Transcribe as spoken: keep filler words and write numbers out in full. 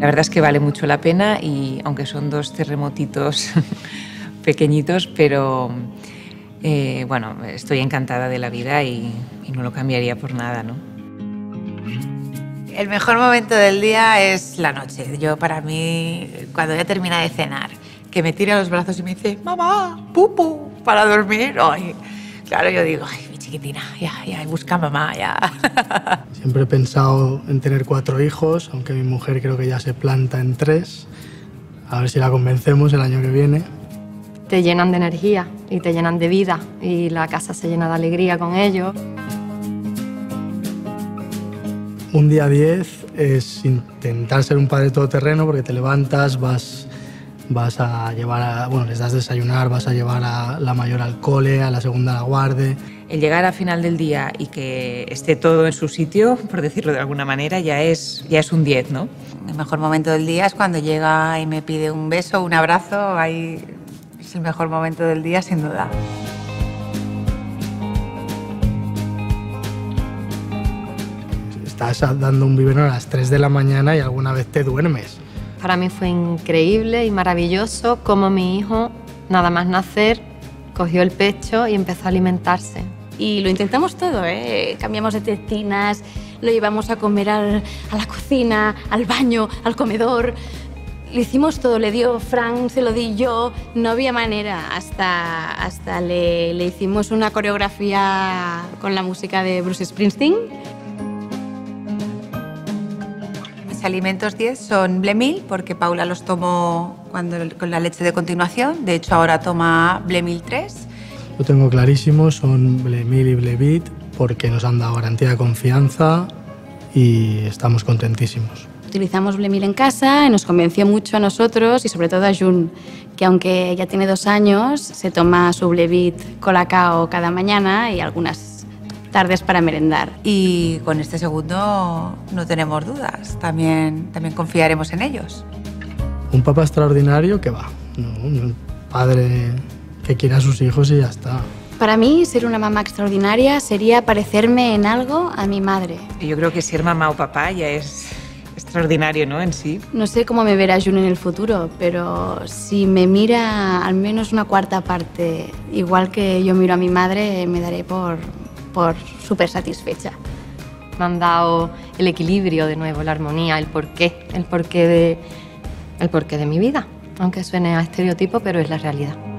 La verdad es que vale mucho la pena y aunque son dos terremotitos pequeñitos, pero eh, bueno, estoy encantada de la vida y, y no lo cambiaría por nada, ¿no? El mejor momento del día es la noche. Yo, para mí, cuando ya termina de cenar, que me tira los brazos y me dice, mamá, pupu, para dormir hoy. Claro, yo digo, ay, mi chiquitina, ya, ya, busca mamá, ya. Siempre he pensado en tener cuatro hijos, aunque mi mujer creo que ya se planta en tres. A ver si la convencemos el año que viene. Te llenan de energía y te llenan de vida y la casa se llena de alegría con ello. Un día diez es intentar ser un padre todoterreno porque te levantas, vas... Vas a llevar a, bueno, les das desayunar, vas a llevar a la mayor al cole, a la segunda a la guarde. El llegar al final del día y que esté todo en su sitio, por decirlo de alguna manera, ya es, ya es un diez, ¿no? El mejor momento del día es cuando llega y me pide un beso, un abrazo. Ahí es el mejor momento del día, sin duda. Estás dando un biberón a las tres de la mañana y alguna vez te duermes. Para mí fue increíble y maravilloso cómo mi hijo, nada más nacer, cogió el pecho y empezó a alimentarse. Y lo intentamos todo, ¿eh? Cambiamos de tetinas, lo llevamos a comer al, a la cocina, al baño, al comedor. Lo hicimos todo, le dio Frank, se lo di yo, no había manera. Hasta, hasta le, le hicimos una coreografía con la música de Bruce Springsteen. Alimentos diez son Blemil, porque Paula los tomó cuando, con la leche de continuación. De hecho, ahora toma Blemil tres. Lo tengo clarísimo, son Blemil y Blevit, porque nos han dado garantía de confianza y estamos contentísimos. Utilizamos Blemil en casa y nos convenció mucho a nosotros y sobre todo a Jun, que aunque ya tiene dos años, se toma su Blevit con cacao cada mañana y algunas tardes para merendar. Y con este segundo no tenemos dudas, también, también confiaremos en ellos. Un papá extraordinario que va, ¿no? Un padre que quiere a sus hijos y ya está. Para mí, ser una mamá extraordinaria sería parecerme en algo a mi madre. Yo creo que ser mamá o papá ya es extraordinario, ¿no? En sí. No sé cómo me verá Jun en el futuro, pero si me mira al menos una cuarta parte, igual que yo miro a mi madre, me daré por... por súper satisfecha. Me han dado el equilibrio de nuevo, la armonía, el porqué, el porqué de, el porqué de mi vida. Aunque suene a estereotipo, pero es la realidad.